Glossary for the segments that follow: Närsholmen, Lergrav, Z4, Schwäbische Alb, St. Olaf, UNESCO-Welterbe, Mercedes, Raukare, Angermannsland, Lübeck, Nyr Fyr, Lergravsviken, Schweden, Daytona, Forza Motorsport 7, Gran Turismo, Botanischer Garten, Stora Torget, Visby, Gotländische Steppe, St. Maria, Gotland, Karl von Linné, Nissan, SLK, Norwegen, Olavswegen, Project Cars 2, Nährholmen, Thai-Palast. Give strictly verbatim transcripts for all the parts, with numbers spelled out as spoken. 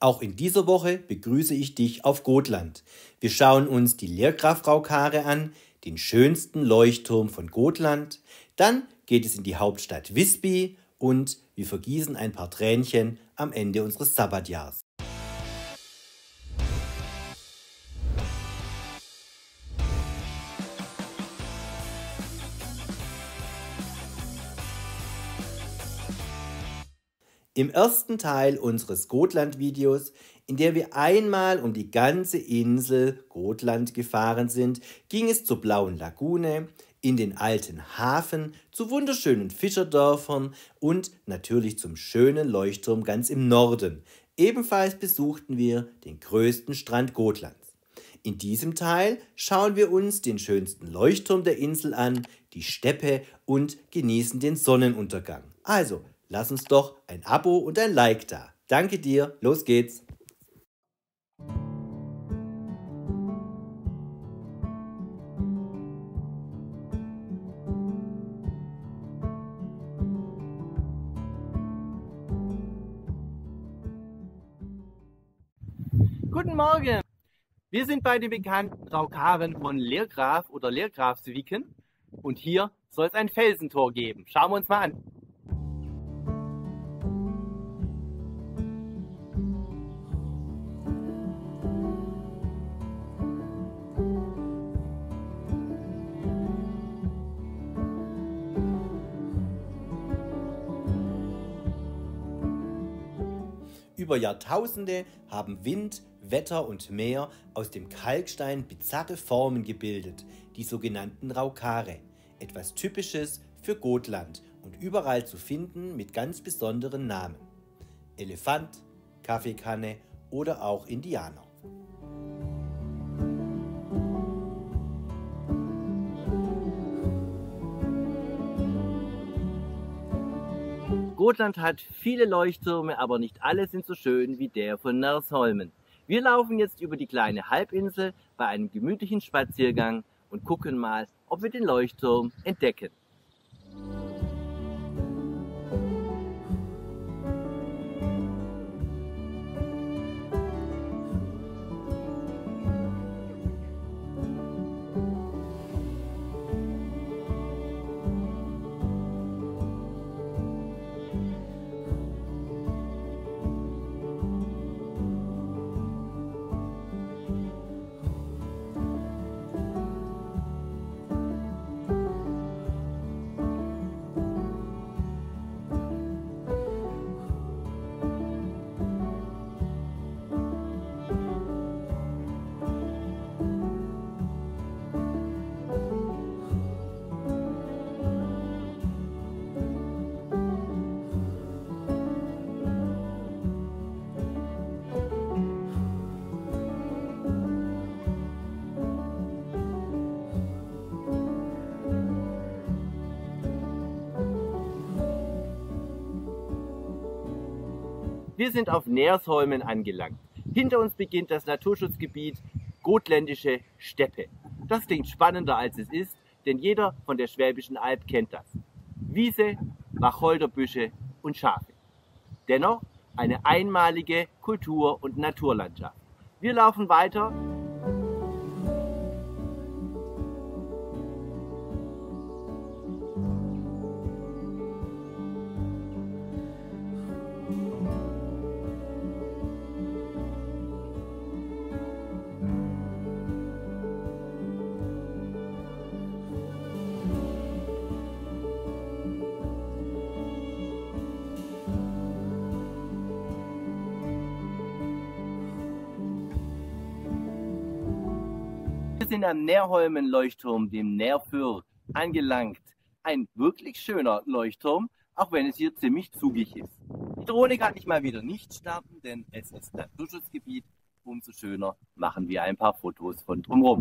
Auch in dieser Woche begrüße ich dich auf Gotland. Wir schauen uns die Lergravsviken an, den schönsten Leuchtturm von Gotland. Dann geht es in die Hauptstadt Visby und wir vergießen ein paar Tränchen am Ende unseres Sabbatjahrs. Im ersten Teil unseres Gotland-Videos, in der wir einmal um die ganze Insel Gotland gefahren sind, ging es zur blauen Lagune, in den alten Hafen, zu wunderschönen Fischerdörfern und natürlich zum schönen Leuchtturm ganz im Norden. Ebenfalls besuchten wir den größten Strand Gotlands. In diesem Teil schauen wir uns den schönsten Leuchtturm der Insel an, die Steppe und genießen den Sonnenuntergang. Also, lass uns doch ein Abo und ein Like da. Danke dir, los geht's! Guten Morgen! Wir sind bei den bekannten Raukaren von Lergrav oder Lergravsviken und hier soll es ein Felsentor geben. Schauen wir uns mal an. Über Jahrtausende haben Wind, Wetter und Meer aus dem Kalkstein bizarre Formen gebildet, die sogenannten Raukare. Etwas Typisches für Gotland und überall zu finden mit ganz besonderen Namen. Elefant, Kaffeekanne oder auch Indianer. Gotland hat viele Leuchttürme, aber nicht alle sind so schön wie der von Närsholmen. Wir laufen jetzt über die kleine Halbinsel bei einem gemütlichen Spaziergang und gucken mal, ob wir den Leuchtturm entdecken. Wir sind auf Närsholmen angelangt. Hinter uns beginnt das Naturschutzgebiet Gotländische Steppe. Das klingt spannender als es ist, denn jeder von der Schwäbischen Alb kennt das. Wiese, Wacholderbüsche und Schafe. Dennoch eine einmalige Kultur- und Naturlandschaft. Wir laufen weiter. Wir sind am Nährholmen-Leuchtturm, dem Nyr Fyr, angelangt. Ein wirklich schöner Leuchtturm, auch wenn es hier ziemlich zugig ist. Die Drohne kann ich mal wieder nicht starten, denn es ist Naturschutzgebiet. Umso schöner machen wir ein paar Fotos von drumherum.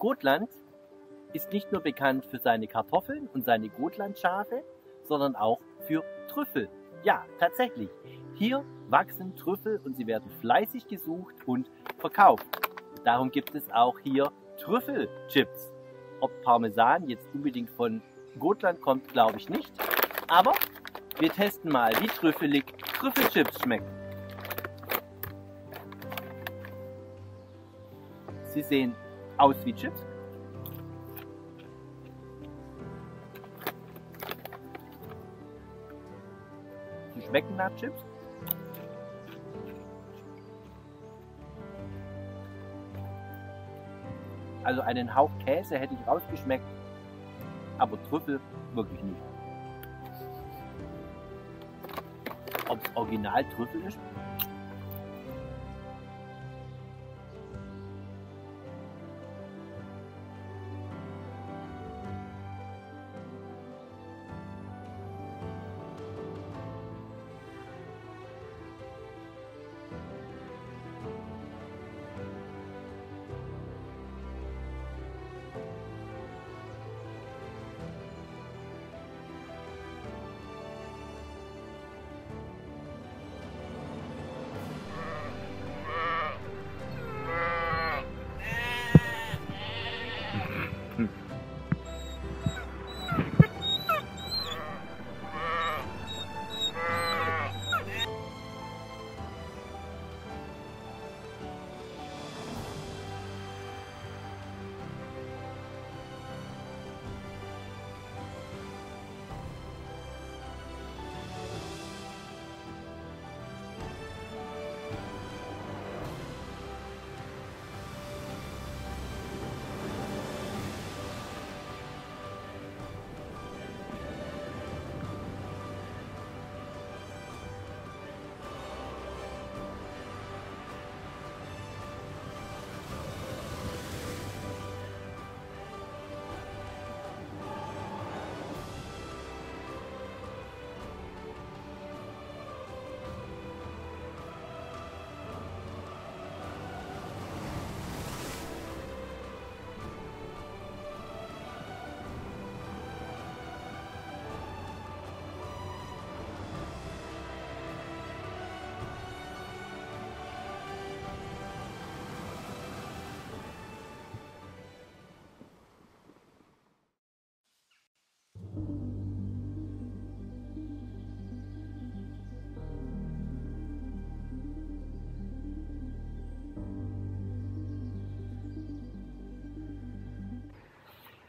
Gotland ist nicht nur bekannt für seine Kartoffeln und seine Gotlandschafe, sondern auch für Trüffel. Ja, tatsächlich. Hier wachsen Trüffel und sie werden fleißig gesucht und verkauft. Darum gibt es auch hier Trüffelchips. Ob Parmesan jetzt unbedingt von Gotland kommt, glaube ich nicht. Aber wir testen mal, wie trüffelig Trüffelchips schmecken. Sie sehen aus wie Chips. Sie schmecken nach Chips. Also einen Hauch Käse hätte ich rausgeschmeckt, aber Trüffel wirklich nicht. Ob es original Trüffel ist?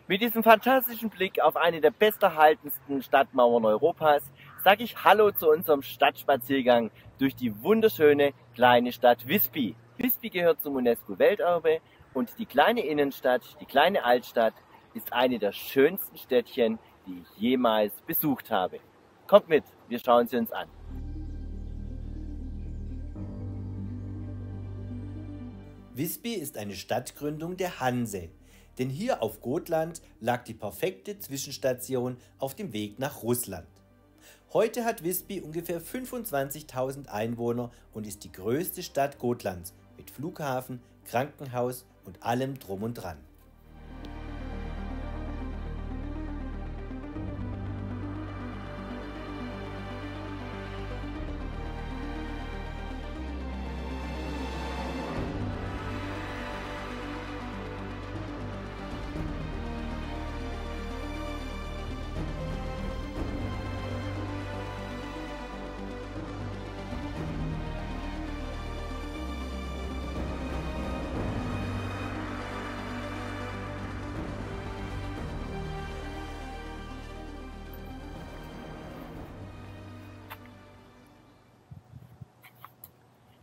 Mit diesem fantastischen Blick auf eine der besterhaltensten Stadtmauern Europas sage ich Hallo zu unserem Stadtspaziergang durch die wunderschöne kleine Stadt Visby. Visby gehört zum UNESCO-Welterbe und die kleine Innenstadt, die kleine Altstadt, ist eine der schönsten Städtchen, die ich jemals besucht habe. Kommt mit, wir schauen sie uns an. Visby ist eine Stadtgründung der Hanse. Denn hier auf Gotland lag die perfekte Zwischenstation auf dem Weg nach Russland. Heute hat Visby ungefähr fünfundzwanzigtausend Einwohner und ist die größte Stadt Gotlands mit Flughafen, Krankenhaus und allem drum und dran.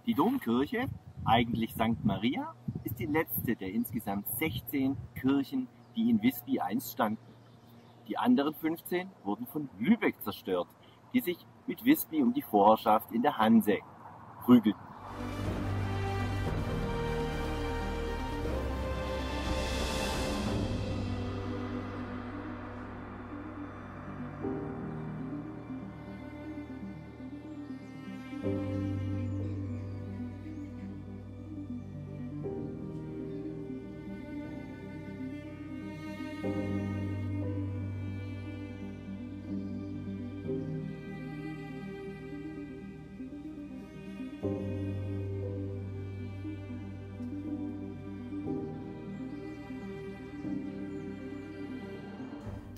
Die Domkirche, eigentlich Sankt Maria, ist die letzte der insgesamt sechzehn Kirchen, die in Visby einst standen. Die anderen fünfzehn wurden von Lübeck zerstört, die sich mit Visby um die Vorherrschaft in der Hanse prügelten.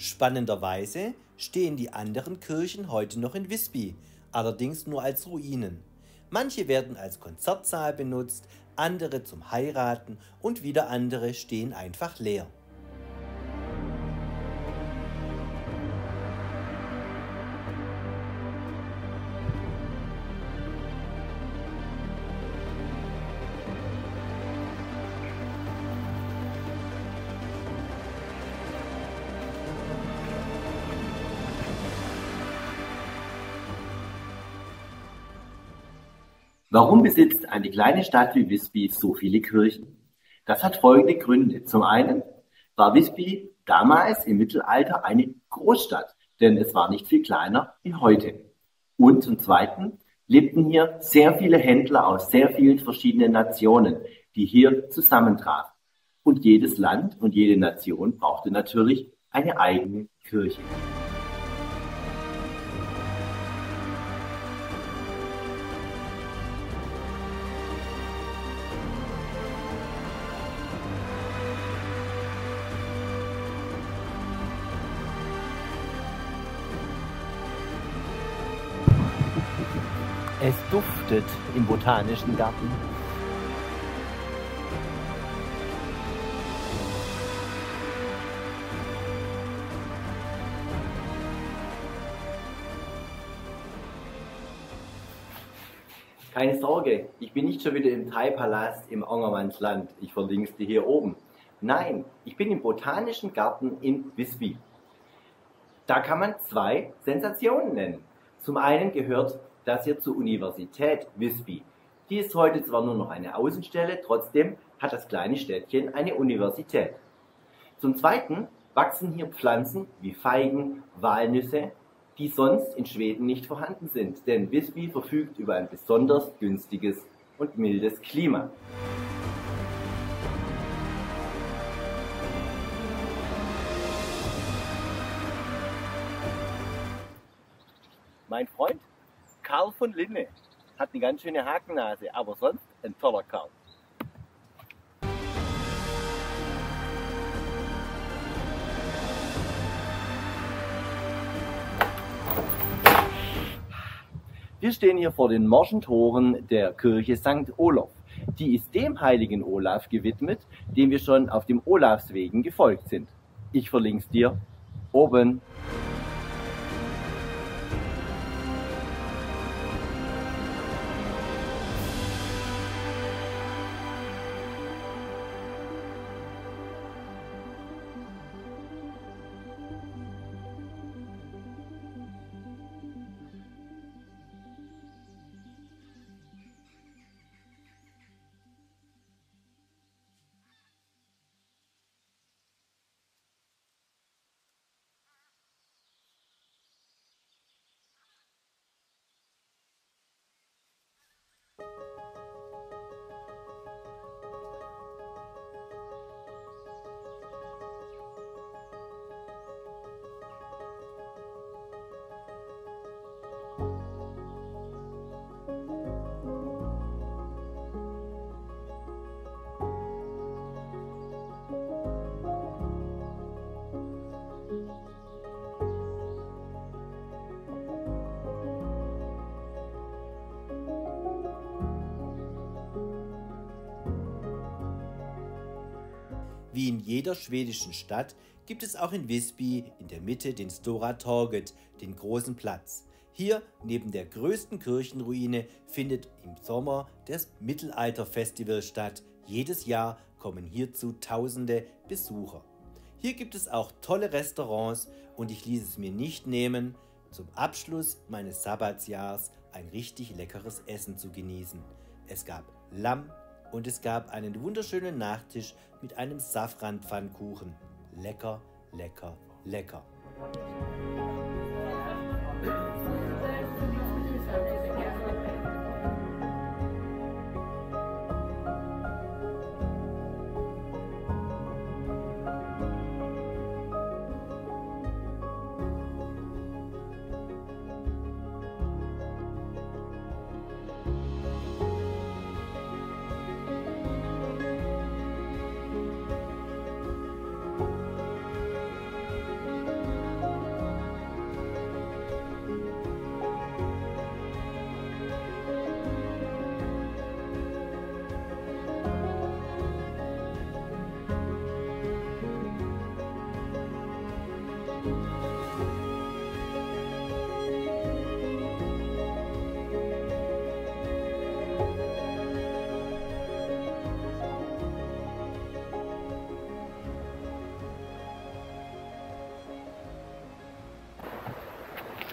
Spannenderweise stehen die anderen Kirchen heute noch in Visby, allerdings nur als Ruinen. Manche werden als Konzertsaal benutzt, andere zum Heiraten und wieder andere stehen einfach leer. Warum besitzt eine kleine Stadt wie Visby so viele Kirchen? Das hat folgende Gründe. Zum einen war Visby damals im Mittelalter eine Großstadt, denn es war nicht viel kleiner wie heute. Und zum Zweiten lebten hier sehr viele Händler aus sehr vielen verschiedenen Nationen, die hier zusammentrafen. Und jedes Land und jede Nation brauchte natürlich eine eigene Kirche. Es duftet im Botanischen Garten. Keine Sorge, ich bin nicht schon wieder im Thai-Palast im Angermannsland. Ich verlinke es dir hier oben. Nein, ich bin im Botanischen Garten in Visby. Da kann man zwei Sensationen nennen. Zum einen gehört das hier zur Universität Visby. Die ist heute zwar nur noch eine Außenstelle, trotzdem hat das kleine Städtchen eine Universität. Zum Zweiten wachsen hier Pflanzen wie Feigen, Walnüsse, die sonst in Schweden nicht vorhanden sind, denn Visby verfügt über ein besonders günstiges und mildes Klima. Mein Freund Karl von Linné hat eine ganz schöne Hakennase, aber sonst ein toller Kerl. Wir stehen hier vor den Morschentoren der Kirche Sankt Olaf. Die ist dem heiligen Olaf gewidmet, dem wir schon auf dem Olavswegen gefolgt sind. Ich verlinke es dir oben. Wie in jeder schwedischen Stadt gibt es auch in Visby in der Mitte den Stora Torget, den großen Platz. Hier, neben der größten Kirchenruine, findet im Sommer das Mittelalterfestival statt. Jedes Jahr kommen hierzu tausende Besucher. Hier gibt es auch tolle Restaurants und ich ließ es mir nicht nehmen, zum Abschluss meines Sabbatsjahrs ein richtig leckeres Essen zu genießen. Es gab Lamm und es gab einen wunderschönen Nachtisch mit einem Safranpfannkuchen. Lecker, lecker, lecker.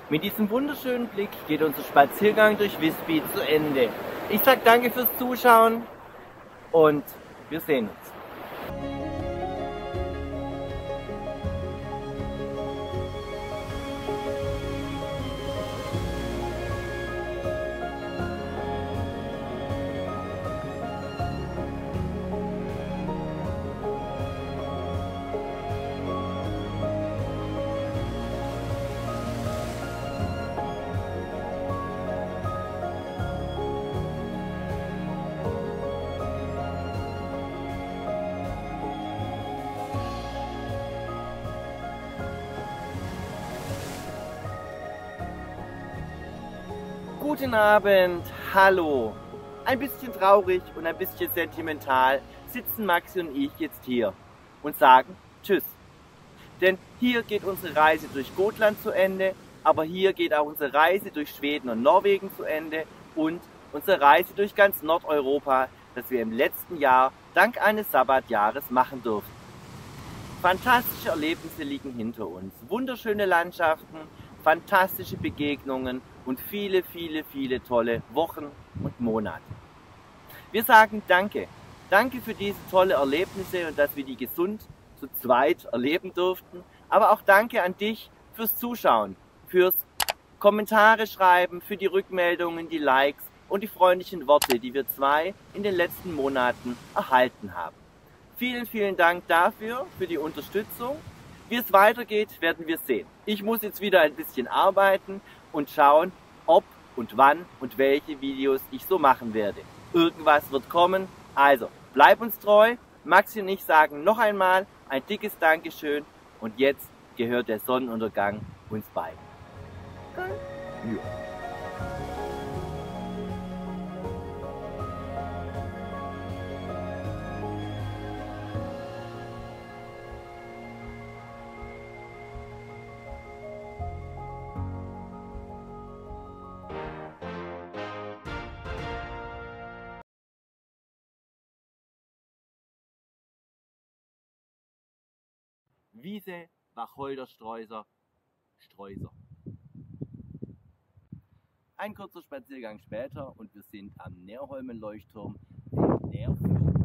Mit diesem wunderschönen Blick geht unser Spaziergang durch Visby zu Ende. Ich sage danke fürs Zuschauen und wir sehen uns. Guten Abend, hallo. Ein bisschen traurig und ein bisschen sentimental sitzen Maxi und ich jetzt hier und sagen Tschüss. Denn hier geht unsere Reise durch Gotland zu Ende, aber hier geht auch unsere Reise durch Schweden und Norwegen zu Ende und unsere Reise durch ganz Nordeuropa, das wir im letzten Jahr dank eines Sabbatjahres machen durften. Fantastische Erlebnisse liegen hinter uns, wunderschöne Landschaften, fantastische Begegnungen und viele, viele, viele tolle Wochen und Monate. Wir sagen Danke. Danke für diese tolle Erlebnisse und dass wir die gesund zu zweit erleben durften. Aber auch danke an dich fürs Zuschauen, fürs Kommentare schreiben, für die Rückmeldungen, die Likes und die freundlichen Worte, die wir zwei in den letzten Monaten erhalten haben. Vielen, vielen Dank dafür, für die Unterstützung. Wie es weitergeht, werden wir sehen. Ich muss jetzt wieder ein bisschen arbeiten und schauen, ob und wann und welche Videos ich so machen werde. Irgendwas wird kommen. Also, bleib uns treu. Maxi und ich sagen noch einmal ein dickes Dankeschön. Und jetzt gehört der Sonnenuntergang uns beiden. Ja. Wiese, Wacholderstreuser, Streuser. Ein kurzer Spaziergang später und wir sind am Nährholmen-Leuchtturm in Nähr Fyr.